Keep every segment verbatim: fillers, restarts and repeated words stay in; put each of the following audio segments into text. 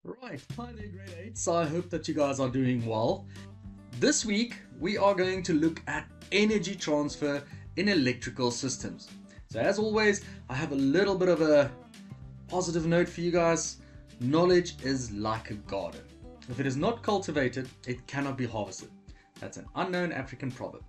Right, hi there grade eights, so I hope that you guys are doing well. This week we are going to look at energy transfer in electrical systems. So as always, I have a little bit of a positive note for you guys. Knowledge is like a garden. If it is not cultivated, it cannot be harvested. That's an unknown African proverb.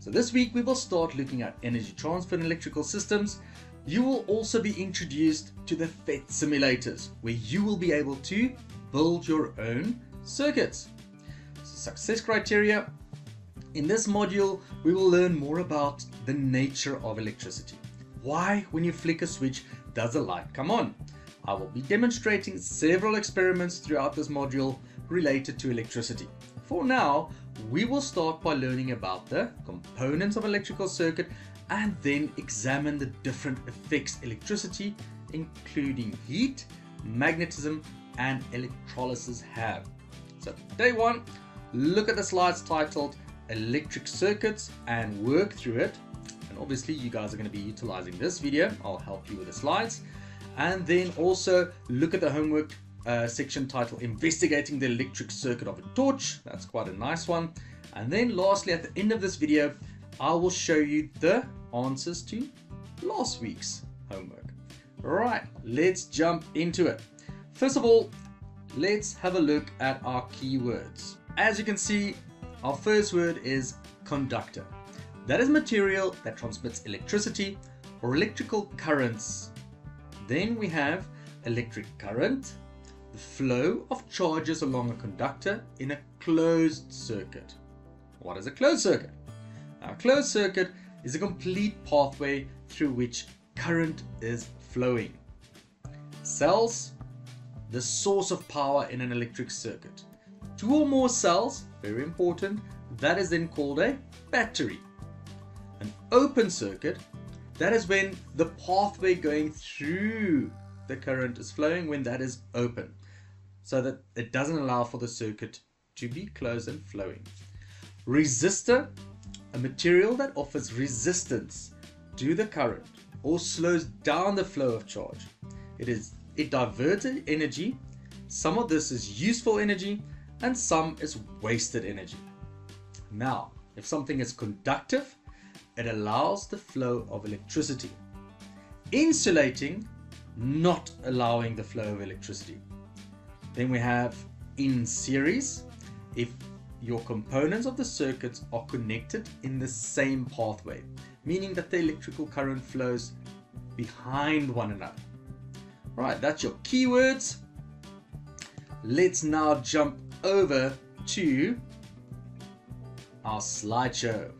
So this week we will start looking at energy transfer in electrical systems. You will also be introduced to the P H E T simulators, where you will be able to build your own circuits. So success criteria. In this module, we will learn more about the nature of electricity. Why, when you flick a switch, does a light come on? I will be demonstrating several experiments throughout this module related to electricity. For now, we will start by learning about the components of electrical circuit and then examine the different effects electricity, including heat, magnetism and electrolysis have. So day one, look at the slides titled Electric Circuits and work through it. And obviously you guys are going to be utilizing this video. I'll help you with the slides. And then also look at the homework uh, section titled Investigating the Electric Circuit of a Torch. That's quite a nice one. And then lastly, at the end of this video, I will show you the answers to last week's homework. Right, let's jump into it. First of all, let's have a look at our keywords. As you can see, our first word is conductor. That is material that transmits electricity or electrical currents. Then we have electric current, the flow of charges along a conductor in a closed circuit. What is a closed circuit? Now, a closed circuit is a complete pathway through which current is flowing. Cells, the source of power in an electric circuit. Two or more cells, very important, that is then called a battery. An open circuit, that is when the pathway going through the current is flowing, when that is open, so that it doesn't allow for the circuit to be closed and flowing. Resistor, a material that offers resistance to the current or slows down the flow of charge. It is, it diverts energy. Some of this is useful energy and some is wasted energy. Now, if something is conductive, it allows the flow of electricity. Insulating, not allowing the flow of electricity. Then we have in series, if your components of the circuits are connected in the same pathway, meaning that the electrical current flows behind one another. Right, that's your keywords. Let's now jump over to our slideshow.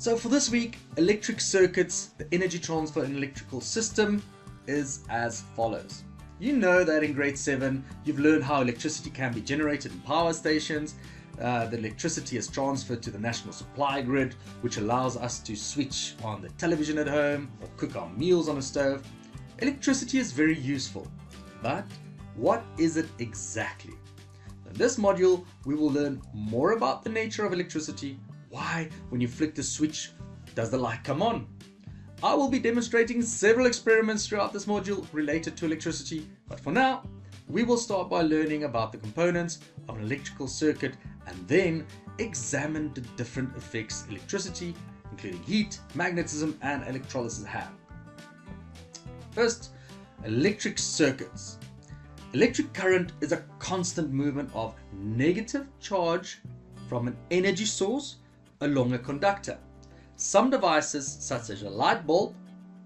So for this week, electric circuits, the energy transfer in electrical system is as follows. You know that in grade seven, you've learned how electricity can be generated in power stations. Uh, the electricity is transferred to the national supply grid, which allows us to switch on the television at home or cook our meals on a stove. Electricity is very useful, but what is it exactly? In this module, we will learn more about the nature of electricity. Why, when you flick the switch, does the light come on? I will be demonstrating several experiments throughout this module related to electricity, but for now, we will start by learning about the components of an electrical circuit and then examine the different effects electricity, including heat, magnetism, and electrolysis have. First, electric circuits. Electric current is a constant movement of negative charge from an energy source along a conductor. Some devices, such as a light bulb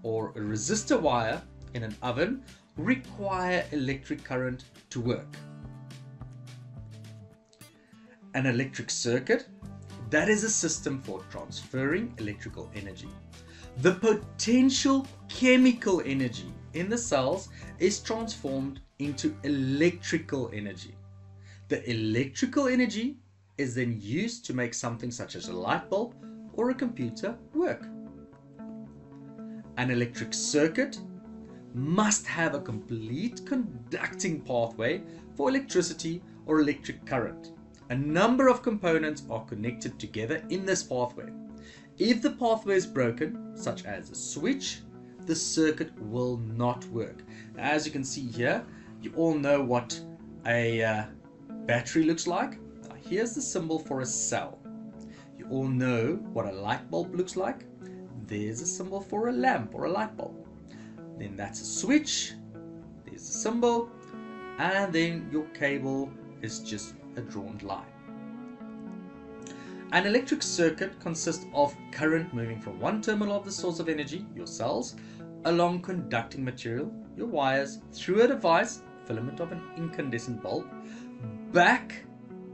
or a resistor wire in an oven, require electric current to work. An electric circuit, that is a system for transferring electrical energy. The potential chemical energy in the cells is transformed into electrical energy. The electrical energy is then used to make something such as a light bulb or a computer work. An electric circuit must have a complete conducting pathway for electricity or electric current. a number of components are connected together in this pathway. If the pathway is broken, such as a switch, the circuit will not work. Now, as you can see here, you all know what a uh, battery looks like. Now, here's the symbol for a cell. You all know what a light bulb looks like. There's a symbol for a lamp or a light bulb. Then that's a switch. There's a symbol. And then your cable is just a drawn line. An electric circuit consists of current moving from one terminal of the source of energy, your cells, along conducting material, your wires, through a device, filament of an incandescent bulb, back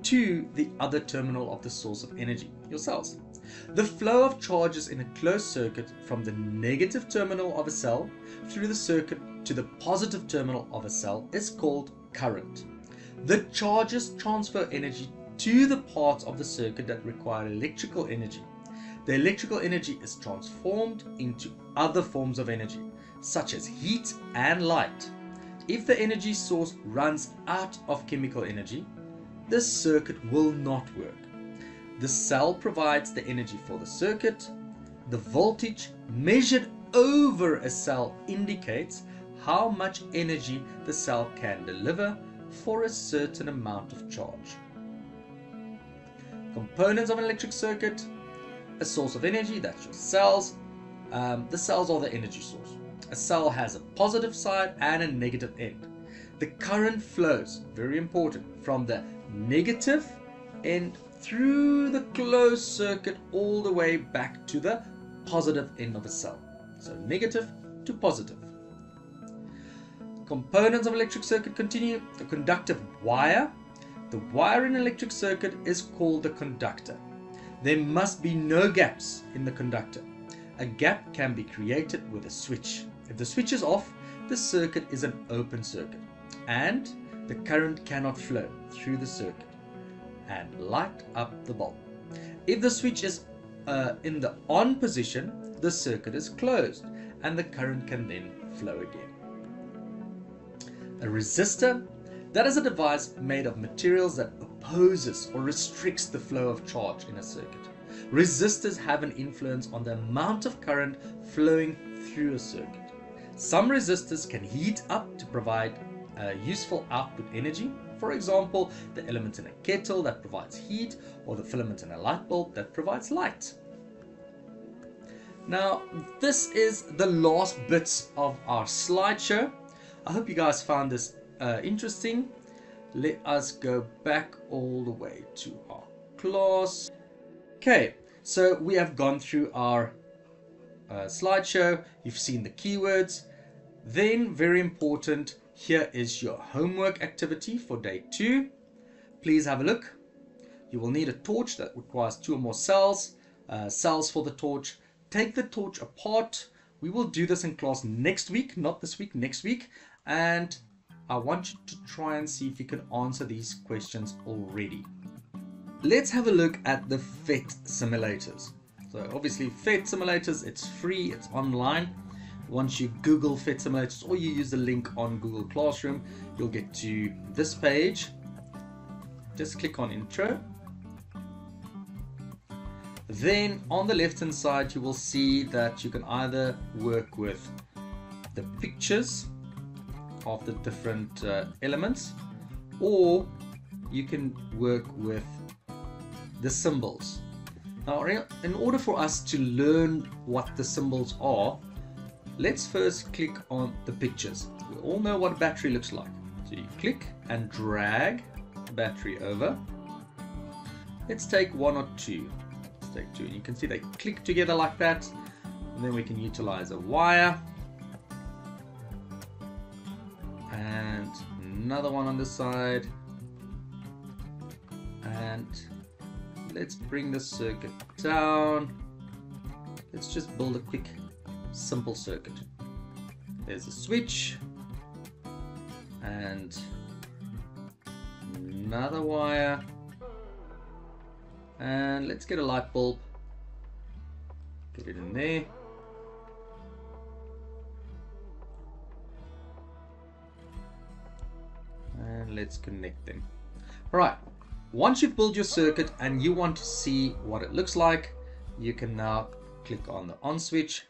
to the other terminal of the source of energy, your cells. The flow of charges in a closed circuit from the negative terminal of a cell through the circuit to the positive terminal of a cell is called current. The charges transfer energy to the parts of the circuit that require electrical energy. The electrical energy is transformed into other forms of energy, such as heat and light. If the energy source runs out of chemical energy, the circuit will not work. The cell provides the energy for the circuit. The voltage measured over a cell indicates how much energy the cell can deliver for a certain amount of charge. Components of an electric circuit: a source of energy, that's your cells. Um, the cells are the energy source. A cell has a positive side and a negative end. The current flows, very important, from the negative end through the closed circuit all the way back to the positive end of a cell. So negative to positive. Components of electric circuit continue. The conductive wire. The wire in an electric circuit is called the conductor. There must be no gaps in the conductor. A gap can be created with a switch. If the switch is off, the circuit is an open circuit and the current cannot flow through the circuit and light up the bulb. If the switch is uh, in the on position, the circuit is closed and the current can then flow again. A resistor. That is a device made of materials that opposes or restricts the flow of charge in a circuit. Resistors have an influence on the amount of current flowing through a circuit. Some resistors can heat up to provide uh, useful output energy. For example, the element in a kettle that provides heat, or the filament in a light bulb that provides light. Now, this is the last bits of our slideshow. I hope you guys found this Uh, interesting. Let us go back all the way to our class. Okay, so we have gone through our uh, slideshow. You've seen the keywords. Then, very important, here is your homework activity for day two. Please have a look. You will need a torch that requires two or more cells, uh, cells for the torch. Take the torch apart. We will do this in class next week, not this week, next week. And I want you to try and see if you can answer these questions already. Let's have a look at the P H E T simulators. So obviously P H E T simulators, it's free, it's online. Once you Google P H E T simulators or you use the link on Google Classroom, you'll get to this page. Just click on intro. Then on the left hand side, you will see that you can either work with the pictures of the different uh, elements, or you can work with the symbols. Now, in order for us to learn what the symbols are, let's first click on the pictures. We all know what a battery looks like. So you click and drag the battery over. Let's take one or two. Let's take two. And you can see they click together like that. And then we can utilize a wire. And another one on this side, and let's bring the circuit down. Let's just build a quick simple circuit. There's a switch and another wire, and let's get a light bulb, get it in there. Let's connect them. All right, Once you've built your circuit and you want to see what it looks like, you can now click on the on switch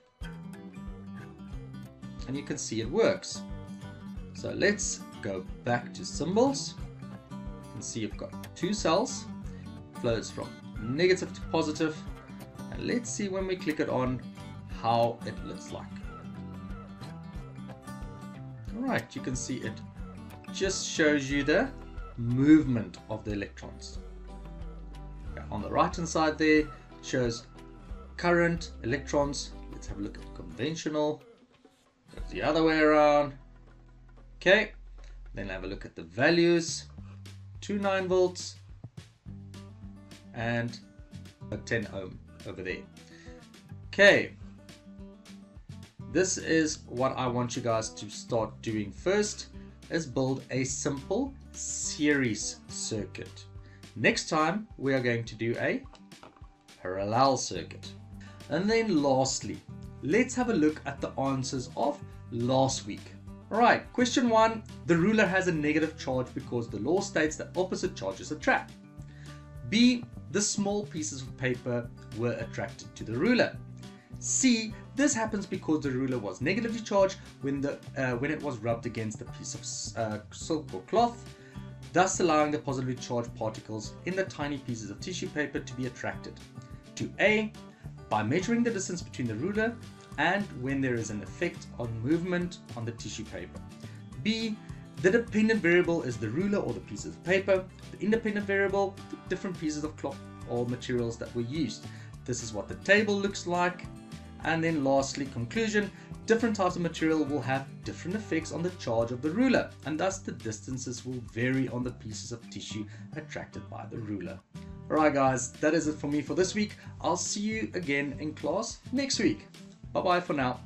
and you can see it works. So let's go back to symbols. You can see you've got two cells, flows from negative to positive, and let's see when we click it on how it looks like. All right, you can see it just shows you the movement of the electrons. Okay, on the right hand side there shows current, electrons. Let's have a look at conventional. Goes the other way around. Okay, then have a look at the values, two nine volts and a ten ohm over there. Okay, this is what I want you guys to start doing first, is build a simple series circuit. Next time we are going to do a parallel circuit. And then lastly, let's have a look at the answers of last week. Alright, question one, the ruler has a negative charge because the law states that opposite charges attract. B, the small pieces of paper were attracted to the ruler. C, this happens because the ruler was negatively charged when, the, uh, when it was rubbed against a piece of uh, silk or cloth, thus allowing the positively charged particles in the tiny pieces of tissue paper to be attracted. To A, by measuring the distance between the ruler and when there is an effect on movement on the tissue paper. B, the dependent variable is the ruler or the pieces of paper, the independent variable, the different pieces of cloth or materials that were used. This is what the table looks like. And then lastly, conclusion, different types of material will have different effects on the charge of the ruler, and thus the distances will vary on the pieces of tissue attracted by the ruler. Alright guys, that is it for me for this week. I'll see you again in class next week. Bye bye for now.